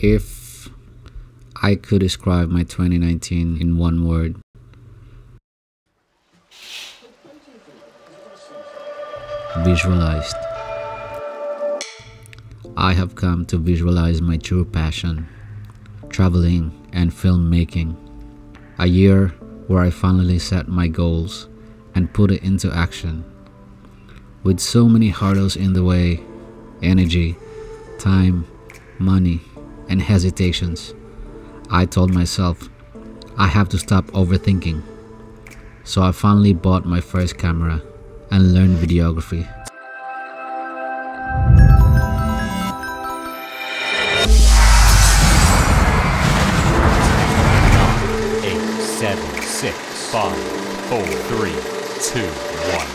If I could describe my 2019 in one word, visualized. I have come to visualize my true passion, traveling and filmmaking. A year where I finally set my goals and put it into action. With so many hurdles in the way, energy, time, money, and hesitations, I told myself I have to stop overthinking. So I finally bought my first camera and learned videography. Eight, seven, six, five, four, three, two, one.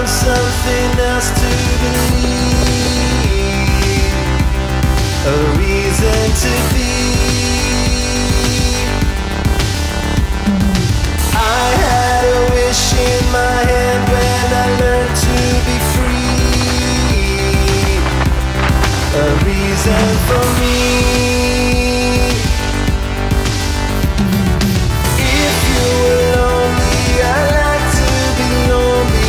Something else to believe, a reason to be. I had a wish in my hand when I learned to be free, a reason for me. If you were lonely, I'd like to be lonely.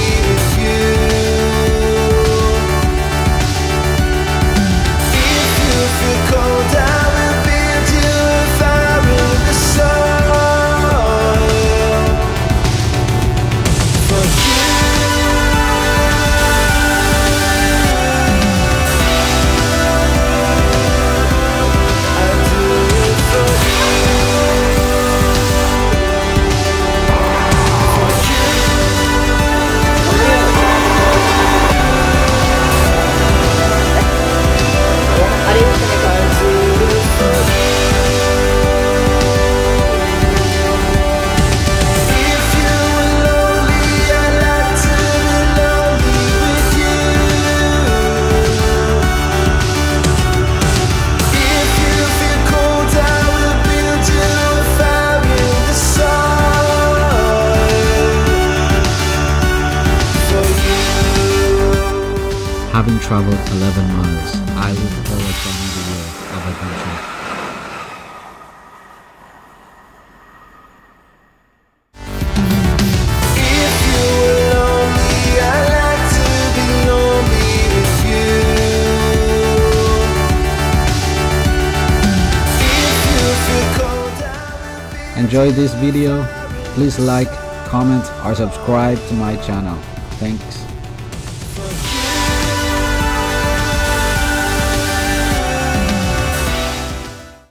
Having traveled 11 miles, I look forward to another year of adventure. If you were lonely, I'd like to be lonely with you. If you feel cold, I will be. Enjoy this video. Please like, comment, or subscribe to my channel. Thanks.